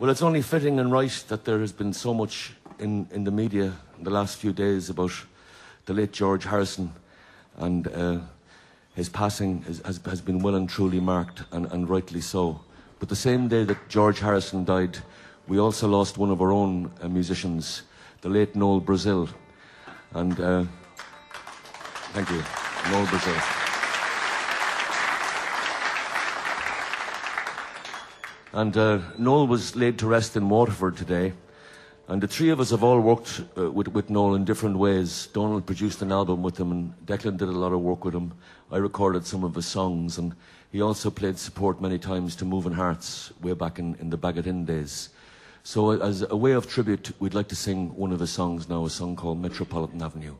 Well, it's only fitting and right that there has been so much in the media in the last few days about the late George Harrison, and his passing has been well and truly marked, and rightly so. But the same day that George Harrison died, we also lost one of our own musicians, the late Noel Brazil. And thank you, Noel Brazil. And Noel was laid to rest in Waterford today. And the three of us have all worked with Noel in different ways. Donald produced an album with him, and Declan did a lot of work with him. I recorded some of his songs, and he also played support many times to Moving Hearts way back in the Baggot Inn days. So as a way of tribute, we'd like to sing one of his songs now, a song called Metropolitan Avenue.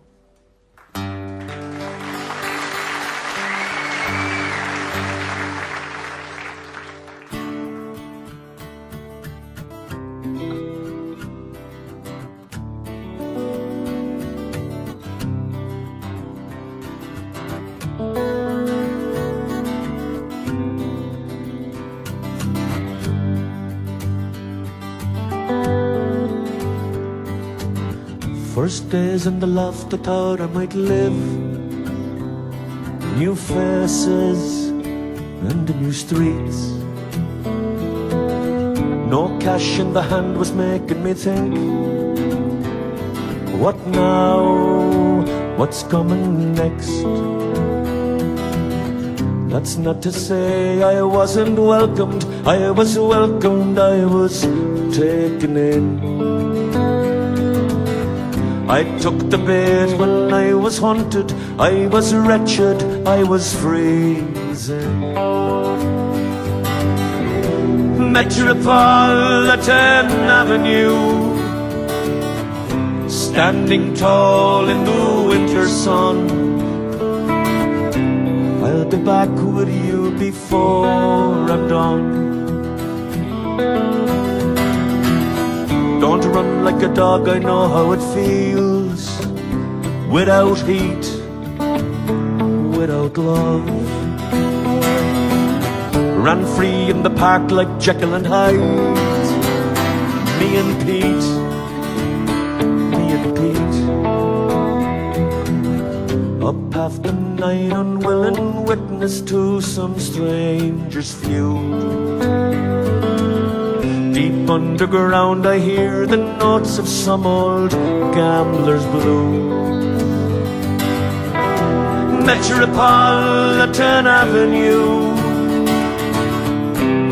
First days in the loft, I thought I might live. New faces and the new streets. No cash in the hand was making me think, what now, what's coming next? That's not to say I wasn't welcomed. I was welcomed, I was taken in. I took the bait when I was haunted. I was wretched, I was freezing. Metropolitan Avenue, standing tall in the winter sun. I'll be back with you before I'm done. Don't run like a dog, I know how it feels. Without heat, without love. Ran free in the park like Jekyll and Hyde. Me and Pete, me and Pete. Up half the night, unwilling witness to some stranger's feud. Deep underground I hear the notes of some old gambler's blues. Metropolitan Avenue,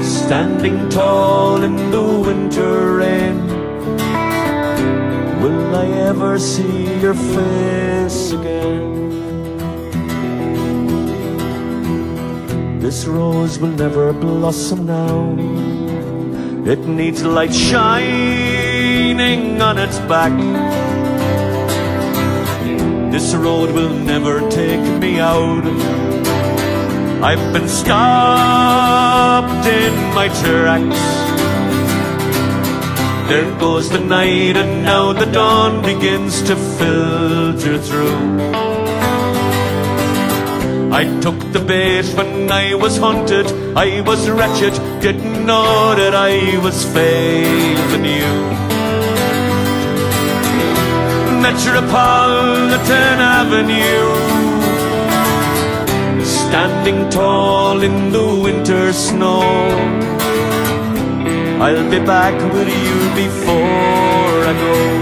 standing tall in the winter rain. Will I ever see your face again? This rose will never blossom now. It needs light shining on its back. This road will never take me out. I've been stopped in my tracks. There goes the night, and now the dawn begins to filter through. I took the bait when I was haunted. I was wretched, didn't know that I was failing you. Metropolitan Avenue, standing tall in the winter snow. I'll be back with you before I go.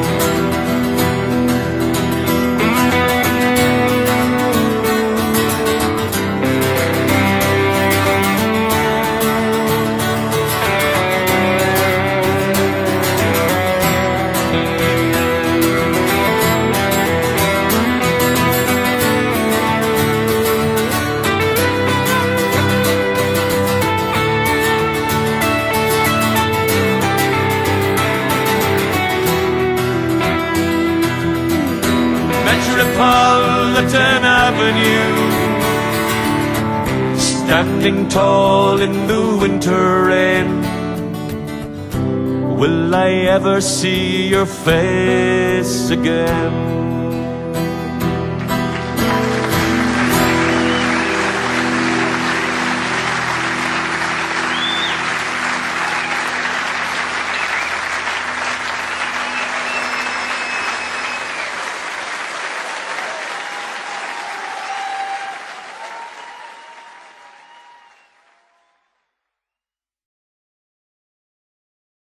Metropolitan Avenue, standing tall in the winter rain. Will I ever see your face again?